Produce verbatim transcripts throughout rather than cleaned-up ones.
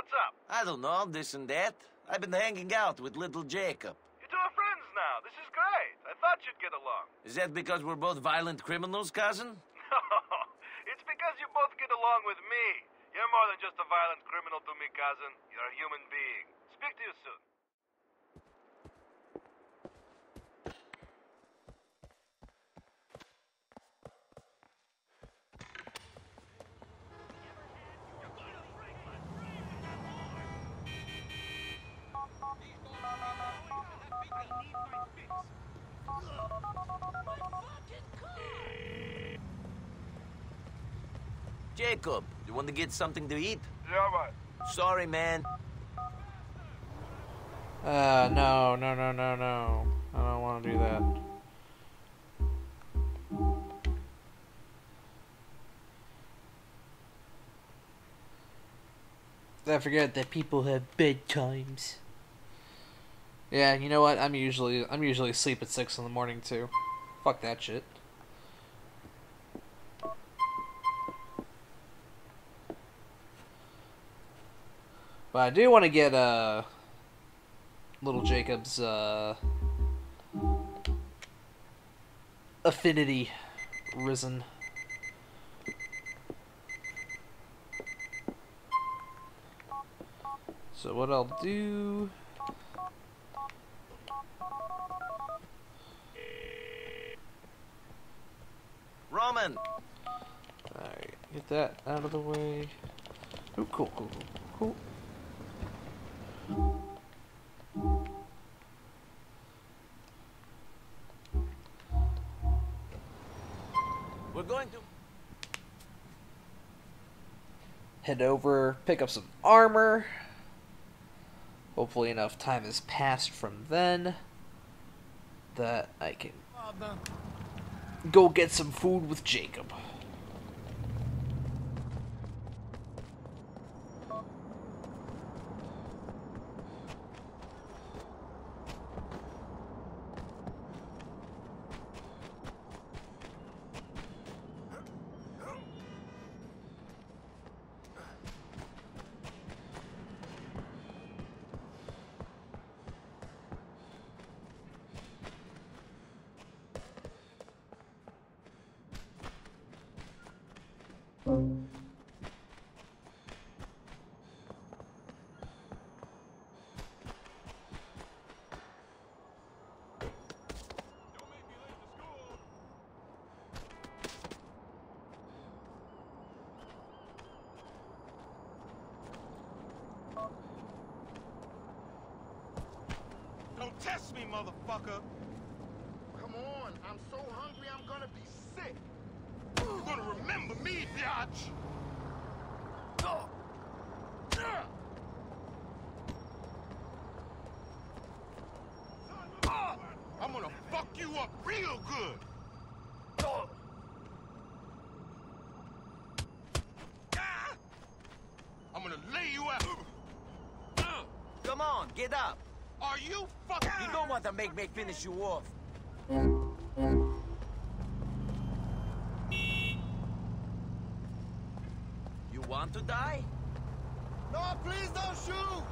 What's up? I don't know, this and that. I've been hanging out with little Jacob. You two are friends now. This is great. I thought you'd get along. Is that because we're both violent criminals, cousin? No. It's because you both get along with me. You're more than just a violent criminal to me, cousin. You're a human being. Speak to you soon. Jacob, you want to get something to eat? Yeah, right. Sorry, man. Uh, no, no, no, no, no. I don't want to do that. I forget that people have bedtimes. Yeah, you know what? I'm usually I'm usually asleep at six in the morning too. Fuck that shit. But I do want to get, uh, little Jacob's, uh, affinity risen. So what I'll do... Roman! Alright, get that out of the way. Oh, cool, cool, cool, cool. We're going to head over, pick up some armor. Hopefully enough time has passed from then that I can go get some food with Jacob. Test me, motherfucker! Come on, I'm so hungry I'm gonna be sick! You're gonna remember me, biatch! I'm gonna fuck you up real good! I'm gonna lay you out! Come on, get up! Are you fucking? You don't want to make me finish you off. You want to die? No, please don't shoot!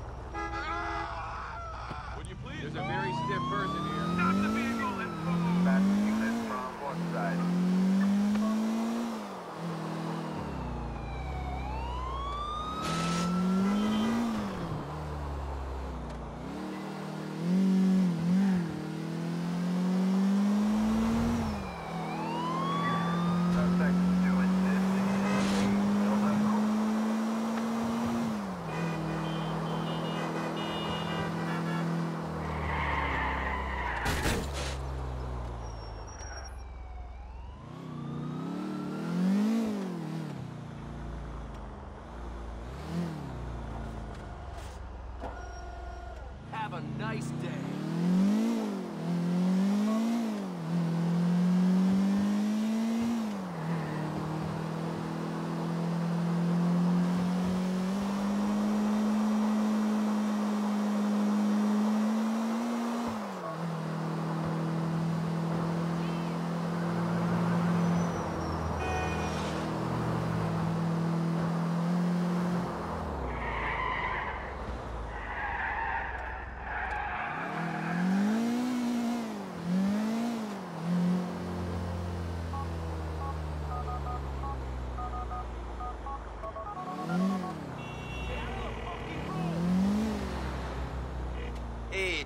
Would you please? There's a very stiff person here. Stop the vehicle and move. Passing this from one side.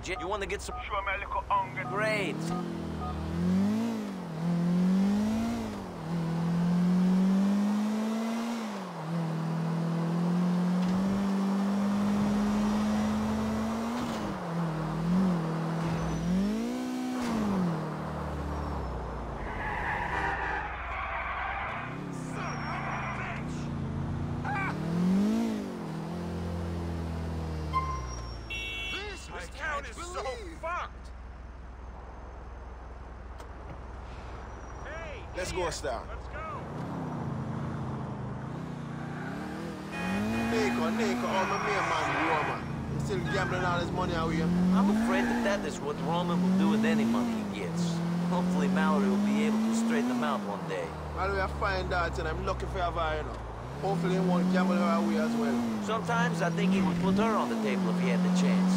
college, you want to get some grades. Let's go, Star. Let's go. Niko, Niko, oh, my man, man, Roman. He's still gambling all his money out here. I'm afraid that that is what Roman will do with any money he gets. Hopefully, Mallory will be able to straighten him out one day. Mallory will find out, and I'm lucky for her, you know. Hopefully, he won't gamble her away as well. Sometimes I think he would put her on the table if he had the chance.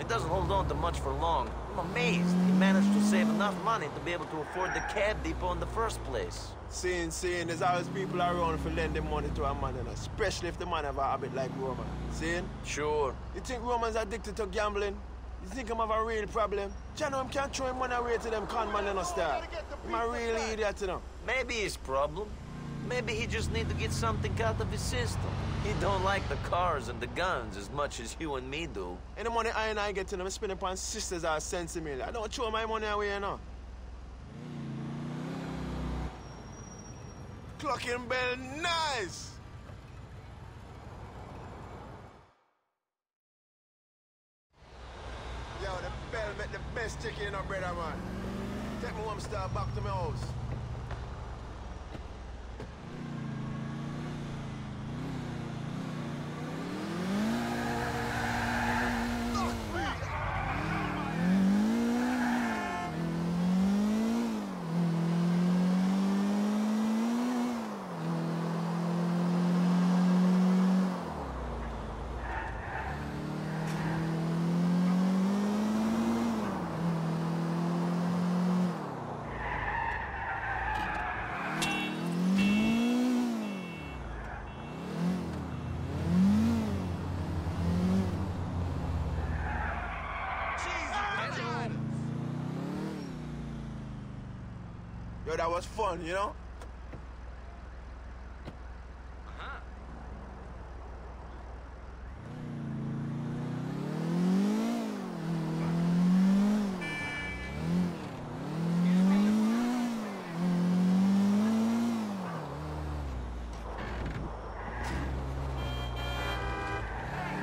It doesn't hold on to much for long. I'm amazed he managed to save enough money to be able to afford the cab depot in the first place. Seeing, seeing, there's always people around for lending money to a man, you know, especially if the man have a habit like Roman. Seeing? Sure. You think Roman's addicted to gambling? You think him have a real problem? Jano, him can't throw him money away to them con man, you know, Star. He's a real idiot, you know. Maybe his problem. Maybe he just need to get something out of his system. He don't like the cars and the guns as much as you and me do. Any money I and I get to them, I spend upon sisters are sense of me. I don't throw my money away, you know. Clocking bell, nice! Yo, the bell make the best chicken in our bread, man. Take me one star back to my house. Yo, that was fun, you know? Uh-huh. Hey,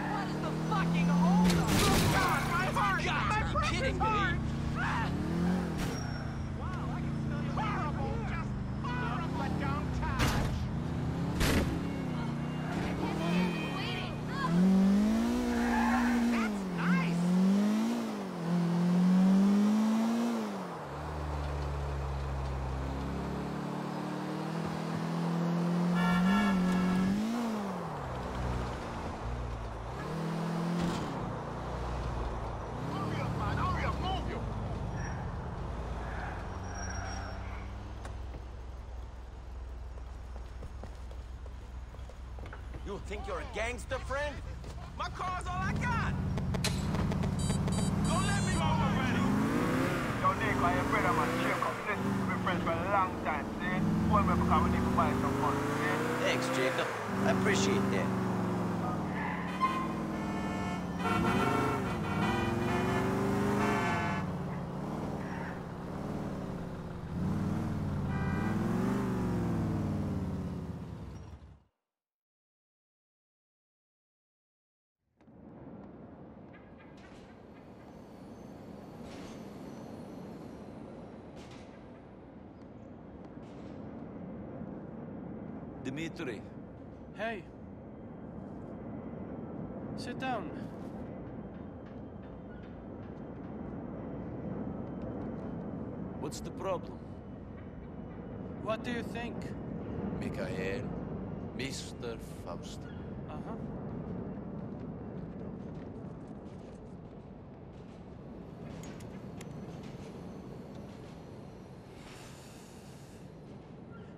what is the fucking hold up? Oh, God, my heart! God, my precious heart! You think you're a gangster, friend? My car's all I got! Don't let me go already! Yo, Niko, your brother, man, Jacob. Listen, we've been friends for a long time, see? Hold me because we need to buy some money, see? Thanks, Jacob. I appreciate that. Dimitri. Hey. Sit down. What's the problem? What do you think? Mikhail, Mister Faust. Uh-huh.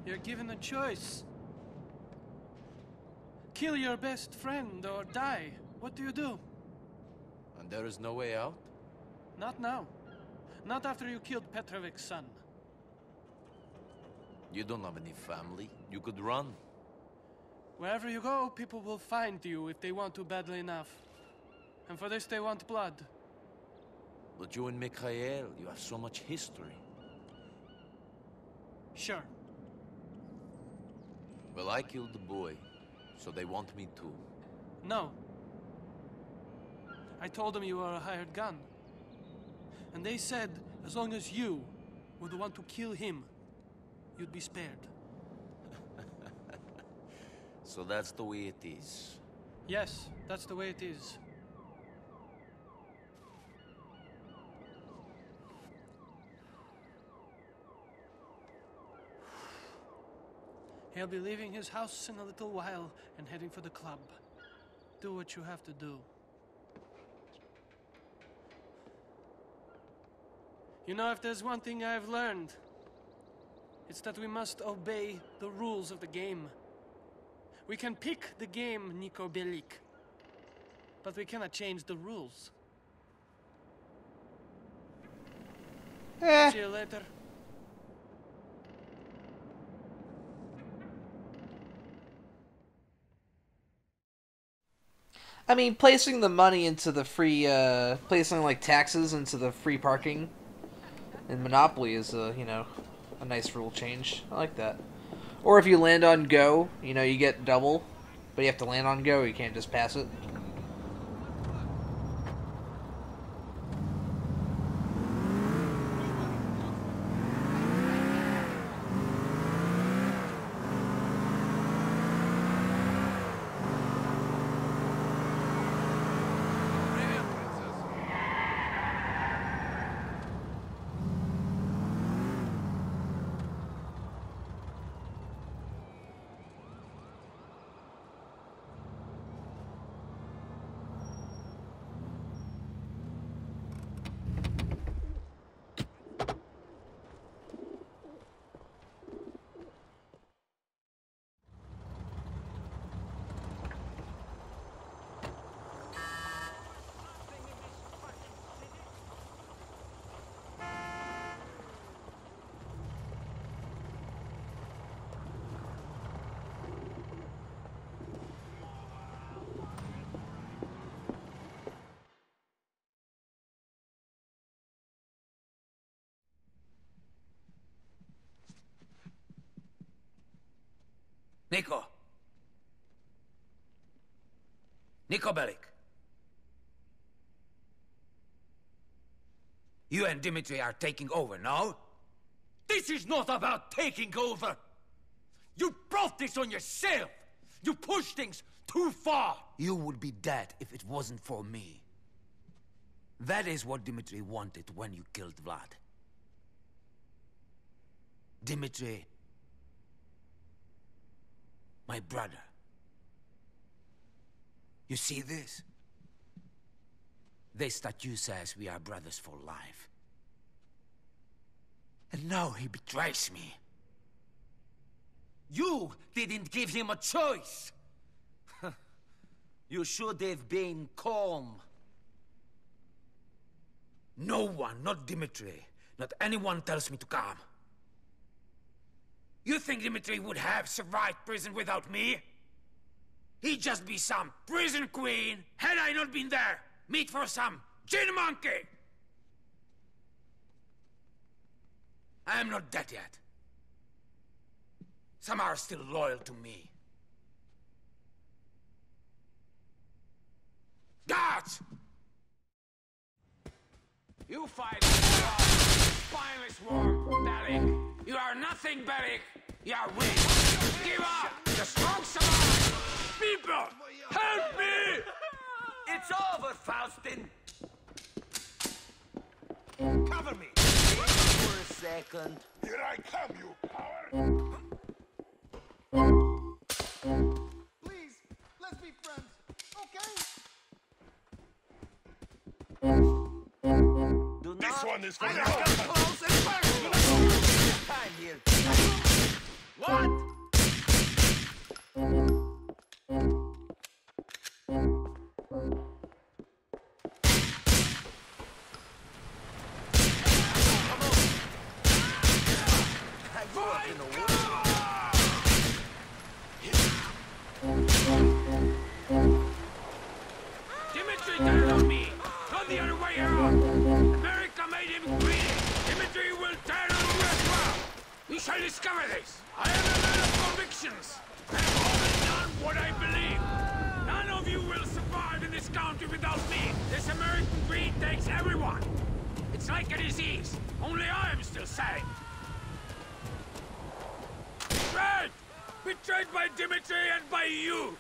You're given a choice. Kill your best friend or die. What do you do? And there is no way out? Not now. Not after you killed Petrovic's son. You don't have any family. You could run. Wherever you go, people will find you if they want to badly enough. And for this they want blood. But you and Mikhail, you have so much history. Sure. Well, I killed the boy, so they want me too. No. I told them you were a hired gun. And they said, as long as you were the one to kill him, you'd be spared. So that's the way it is. Yes, that's the way it is. He'll be leaving his house in a little while and heading for the club. Do what you have to do. You know, if there's one thing I've learned, it's that we must obey the rules of the game. We can pick the game, Niko Bellic, but we cannot change the rules. Eh. See you later. I mean, placing the money into the free, uh, placing, like, taxes into the free parking in Monopoly is, a, you know, a nice rule change. I like that. Or if you land on go, you know, you get double, but you have to land on go, you can't just pass it. Niko. Niko Bellic. You and Dimitri are taking over, no? This is not about taking over. You brought this on yourself. You pushed things too far. You would be dead if it wasn't for me. That is what Dimitri wanted when you killed Vlad. Dimitri... my brother. You see this? This statue says we are brothers for life. And now he betrays me. You didn't give him a choice. You should have been calm. No one, not Dimitri, not anyone tells me to calm. You think Dimitri would have survived prison without me? He'd just be some prison queen, had I not been there, meat for some gin monkey! I am not dead yet. Some are still loyal to me. Guards! You fight spineless war, Bellic! You are nothing, Beric! You are weak! Give up! The strong survive! People! Help me! It's over, Faustin! Cover me! For a second. Here I come, you coward! Please, let's be friends, okay? Do this one is for you! Time here. What? shall discover this! I am a man of convictions! I have always done what I believe! None of you will survive in this country without me! This American greed takes everyone! It's like a disease! Only I am still sane! Betrayed! Betrayed by Dimitri and by you!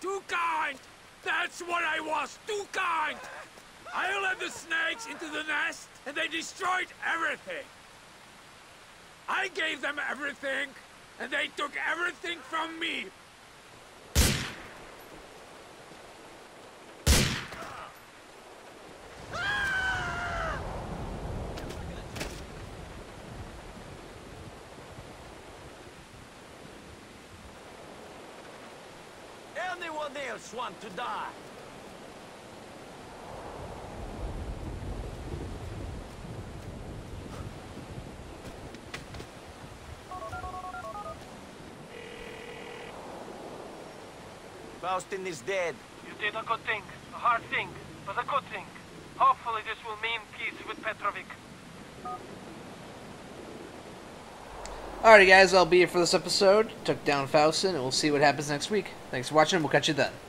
Too kind! That's what I was! Too kind! I led the snakes into the nest, and they destroyed everything! I gave them everything, and they took everything from me! Anyone else want to die? Faustin is dead. You did a good thing. A hard thing, but a good thing. Hopefully this will mean peace with Petrovic. Alrighty guys, that'll be it for this episode. Took down Faustin, and we'll see what happens next week. Thanks for watching, and we'll catch you then.